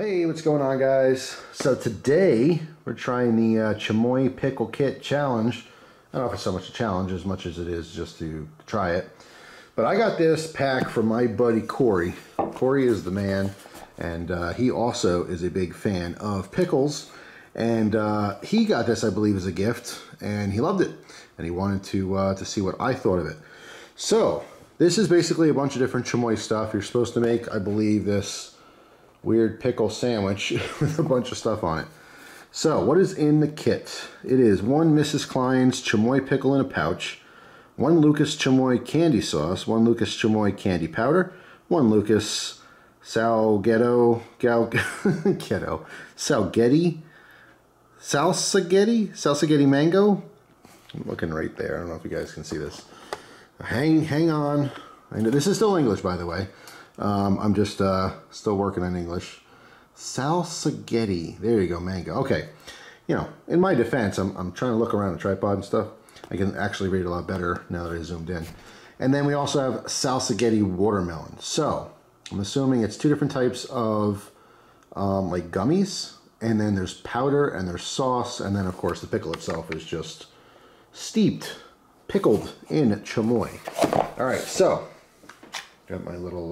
Hey, what's going on, guys? So today we're trying the Chamoy Pickle Kit Challenge. I don't know if it's so much a challenge as much as it is just to try it. But I got this pack from my buddy Corey. Corey is the man, and he also is a big fan of pickles. And he got this, I believe, as a gift, and he loved it. And he wanted to see what I thought of it. So this is basically a bunch of different chamoy stuff. You're supposed to make, I believe, this weird pickle sandwich with a bunch of stuff on it. So what is in the kit? It is 1 Mrs. Klein's chamoy pickle in a pouch, 1 Lucas chamoy candy sauce, 1 Lucas chamoy candy powder, 1 Lucas Salsagheti mango. I'm looking right there. I don't know if you guys can see this. Hang on. I know this is still English, by the way. I'm just still working on English. Salsagheti. There you go, mango. Okay. You know, in my defense, I'm trying to look around the tripod and stuff. I can actually read a lot better now that I zoomed in. And then we also have Salsagheti watermelon. So I'm assuming it's 2 different types of like gummies. And then there's powder and there's sauce. And then, of course, the pickle itself is just steeped, pickled in chamoy. All right, so got my little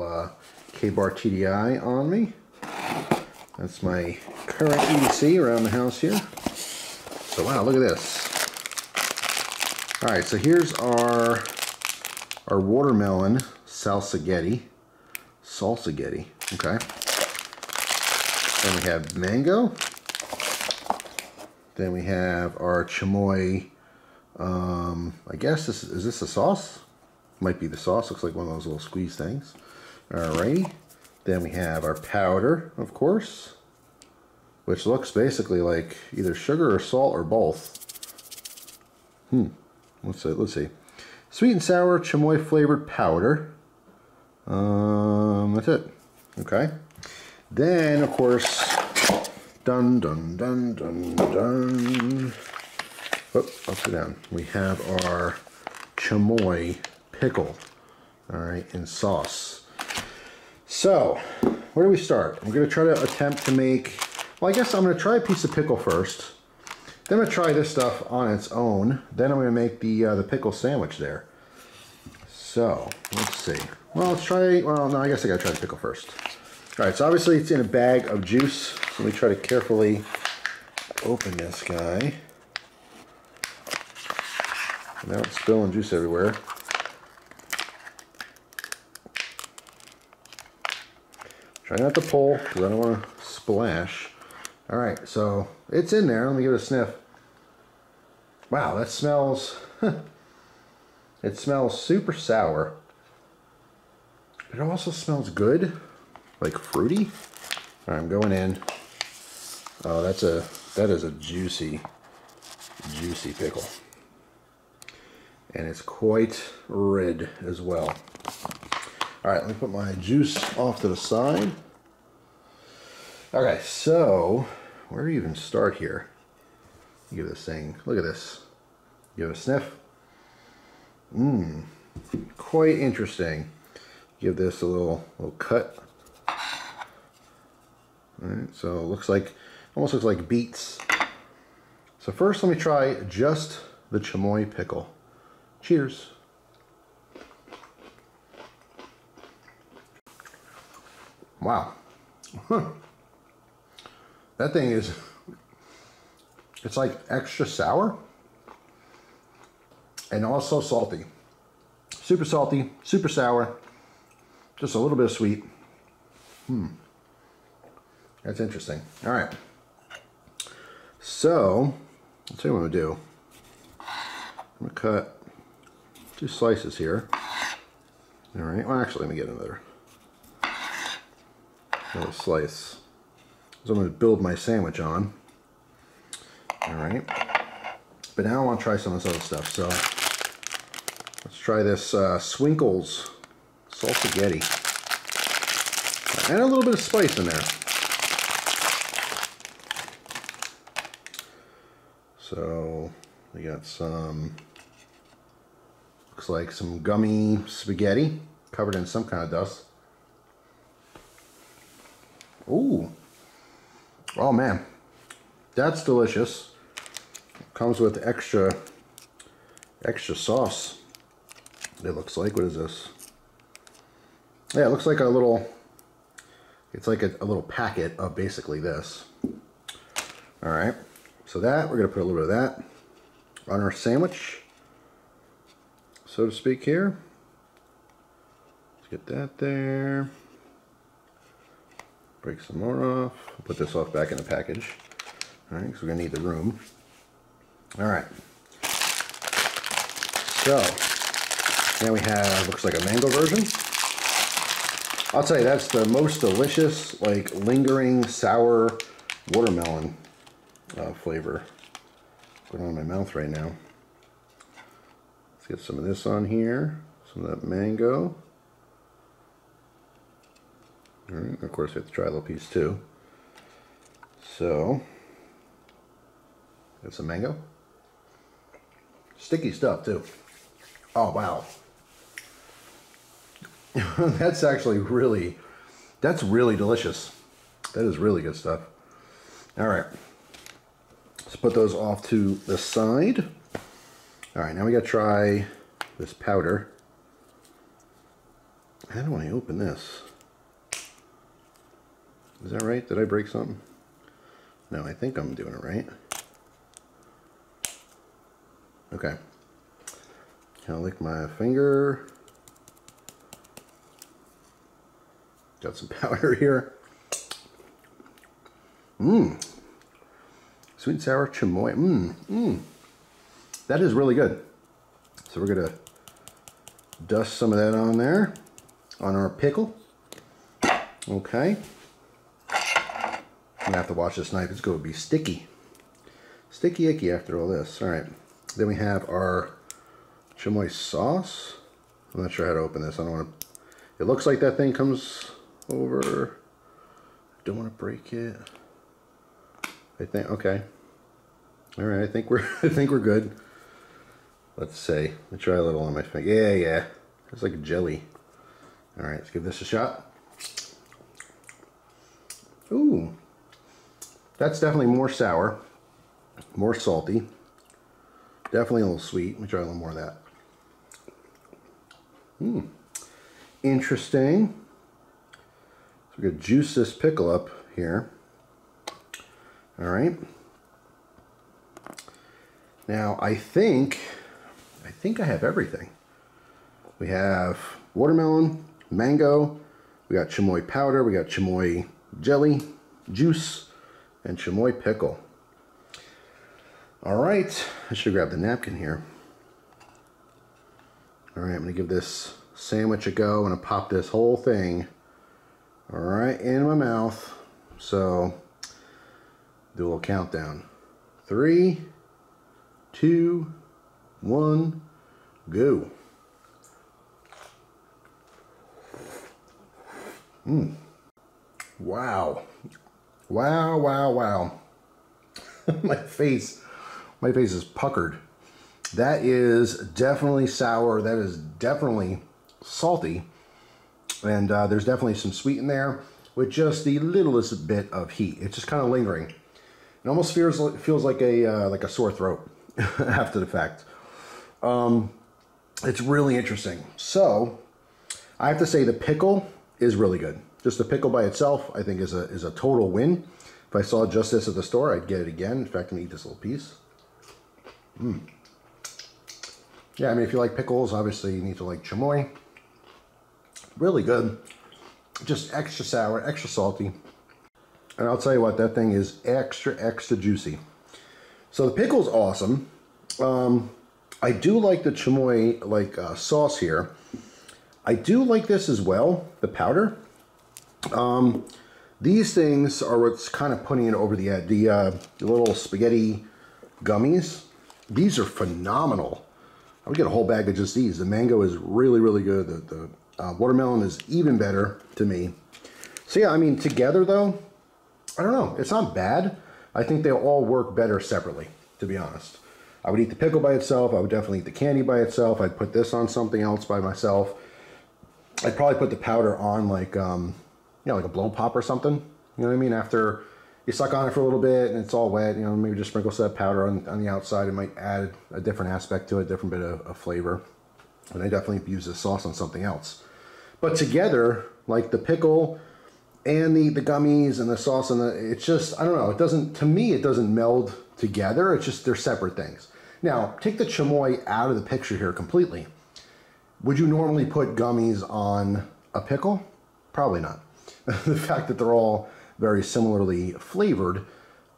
Ka-Bar TDI on me. That's my current EDC around the house here. So wow, look at this. All right, so here's our watermelon salsagheti. Okay. Then we have mango. Then we have our chamoy. I guess this is this a sauce? Might be the sauce. Looks like one of those little squeeze things. Alrighty. Then we have our powder, of course, which looks basically like either sugar or salt or both. Let's see. Sweet and sour chamoy flavored powder. That's it. Okay. Then, of course, upside down. We have our chamoy pickle, all right, and sauce. So, where do we start? I'm going to try to attempt to make, well, I guess I'm going to try a piece of pickle first. Then I'm going to try this stuff on its own. Then I'm going to make the pickle sandwich there. So, let's see. Well, let's try, well, no, I guess I got to try the pickle first. All right, so obviously it's in a bag of juice. So let me try to carefully open this guy without spilling juice everywhere. Try not to pull, because I don't want to splash. All right, so it's in there. Let me give it a sniff. Wow, that smells, it smells super sour. It also smells good, like fruity. All right, I'm going in. Oh, that is a juicy, juicy pickle. And it's quite red as well. All right, let me put my juice off to the side. Okay, so where do you even start here? Give this thing, look at this. Give it a sniff. Quite interesting. Give this a little cut. All right, so it looks like, almost looks like beets. So first let me try just the chamoy pickle. Cheers. Wow. That thing is, it's like extra sour and also salty. Super salty, super sour, just a little bit of sweet. That's interesting. All right. So, let's see what I'm gonna do. I'm gonna cut 2 slices here. All right, well actually let me get another slice. So I'm going to build my sandwich on. All right. But now I want to try some of this other stuff. So let's try this Swinkles Salsagheti. And a little bit of spice in there. So we got some, looks like some gummy spaghetti covered in some kind of dust. Ooh, Oh man, that's delicious. Comes with extra sauce, it looks like. What is this? Yeah, it looks like a little, it's like a little packet of basically this. All right, so that, we're gonna put a little bit of that on our sandwich, so to speak here. Let's get that there. Break some more off. I'll put this off back in the package. All right, because we're gonna need the room. All right. So now we have, looks like a mango version. I'll tell you, that's the most delicious, like lingering sour watermelon flavor. Going on in my mouth right now. Let's get some of this on here. Some of that mango. All right. Of course, we have to try a little piece too. So, got some mango. Sticky stuff too. Oh wow. That's actually really, that's really delicious. That is really good stuff. All right, let's put those off to the side. All right, now we gotta try this powder. How do I open this? Is that right? Did I break something? No, I think I'm doing it right. Okay, I'll lick my finger. Got some powder here. Mmm. Sweet and sour chamoy. Mmm. Mmm. That is really good. So we're gonna dust some of that on there, on our pickle. Okay. I'm gonna have to watch this knife. It's gonna be sticky. Sticky icky after all this. All right. Then we have our chamoy sauce. I'm not sure how to open this. I don't want to. It looks like that thing comes over. Don't want to break it. I think, okay. All right, I think we're good. Let's see. Let me try a little on my finger. Yeah, yeah. It's like jelly. All right, let's give this a shot. Ooh. That's definitely more sour, more salty. Definitely a little sweet. Let me try a little more of that. Hmm. Interesting. So we're going to juice this pickle up here. All right. Now, I think I have everything. We have watermelon, mango, we got chamoy powder, we got chamoy jelly, juice, and chamoy pickle. All right. I should grab the napkin here. All right, I'm going to give this sandwich a go. I'm gonna pop this whole thing right in my mouth. So do a little countdown. 3, 2, 1, go. Mm. Wow. Wow, wow, wow. My face is puckered. That is definitely sour. That is definitely salty, and there's definitely some sweet in there with just the littlest bit of heat. It's just kind of lingering. It almost feels like a sore throat after the fact. It's really interesting. So I have to say the pickle is really good. Just the pickle by itself, I think, is a total win. If I saw just this at the store, I'd get it again. In fact, I'm gonna eat this little piece. Mm. Yeah, I mean, if you like pickles, obviously you need to like chamoy. Really good. Just extra sour, extra salty. And I'll tell you what, that thing is extra, extra juicy. So the pickle's awesome. I do like the chamoy sauce here. I do like this as well, the powder. These things are what's kind of putting it over the edge. The little spaghetti gummies. These are phenomenal. I would get a whole bag of just these. The mango is really, really good. The watermelon is even better to me. So yeah, I mean, together though, I don't know. It's not bad. I think they all work better separately, to be honest. I would eat the pickle by itself. I would definitely eat the candy by itself. I'd put this on something else by myself. I'd probably put the powder on like, you know, like a blow pop or something. You know what I mean? After you suck on it for a little bit and it's all wet, you know, maybe just sprinkle some powder on the outside. It might add a different aspect to it, a different bit of flavor. And I definitely use this sauce on something else. But together, like the pickle and the gummies and the sauce and the, it's just, I don't know, it doesn't, to me, it doesn't meld together. It's just, they're separate things. Now, take the chamoy out of the picture here completely. Would you normally put gummies on a pickle? Probably not. The fact that they're all very similarly flavored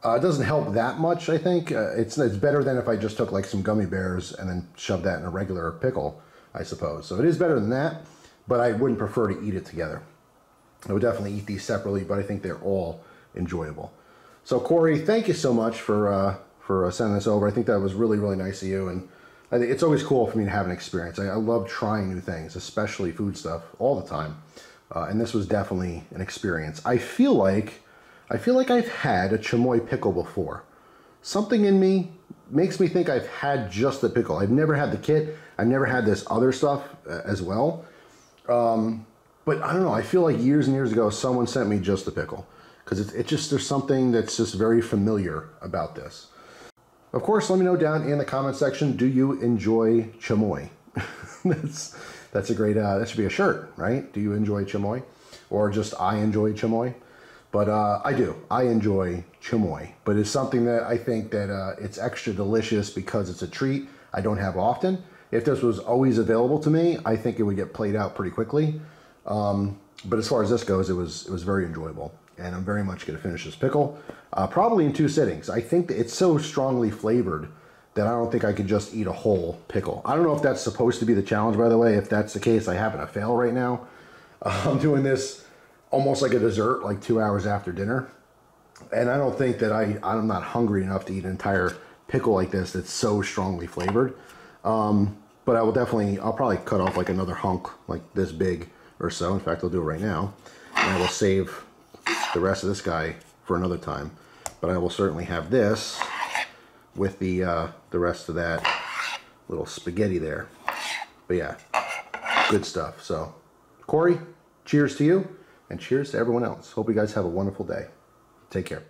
doesn't help that much, I think. It's better than if I just took like some gummy bears and then shoved that in a regular pickle, I suppose. So it is better than that, but I wouldn't prefer to eat it together. I would definitely eat these separately, but I think they're all enjoyable. So Corey, thank you so much for sending this over. I think that was really, really nice of you, and I think it's always cool for me to have an experience. I love trying new things, especially food stuff, all the time. And this was definitely an experience. I feel like I've had a chamoy pickle before. Something in me makes me think I've had just the pickle. I've never had the kit. I've never had this other stuff as well. But I don't know. I feel like years and years ago, someone sent me just the pickle, because it just, there's something that's just very familiar about this. Of course, let me know down in the comment section, do you enjoy chamoy? That's a great, that should be a shirt, right? Do you enjoy chamoy? Or just, I enjoy chamoy? But I do, I enjoy chamoy. But it's something that I think that it's extra delicious because it's a treat I don't have often. If this was always available to me, I think it would get played out pretty quickly. But as far as this goes, it was very enjoyable. And I'm very much gonna finish this pickle, probably in two sittings. I think that it's so strongly flavored that I don't think I could just eat a whole pickle. I don't know if that's supposed to be the challenge, by the way. If that's the case, I happen to fail right now. I'm doing this almost like a dessert, like 2 hours after dinner. And I don't think that I'm not hungry enough to eat an entire pickle like this that's so strongly flavored. But I will definitely, I'll probably cut off like another hunk, like this big or so. In fact, I'll do it right now. And I will save the rest of this guy for another time. But I will certainly have this with the rest of that little spaghetti there. But yeah, good stuff. So Corey, cheers to you, and cheers to everyone else. Hope you guys have a wonderful day. Take care.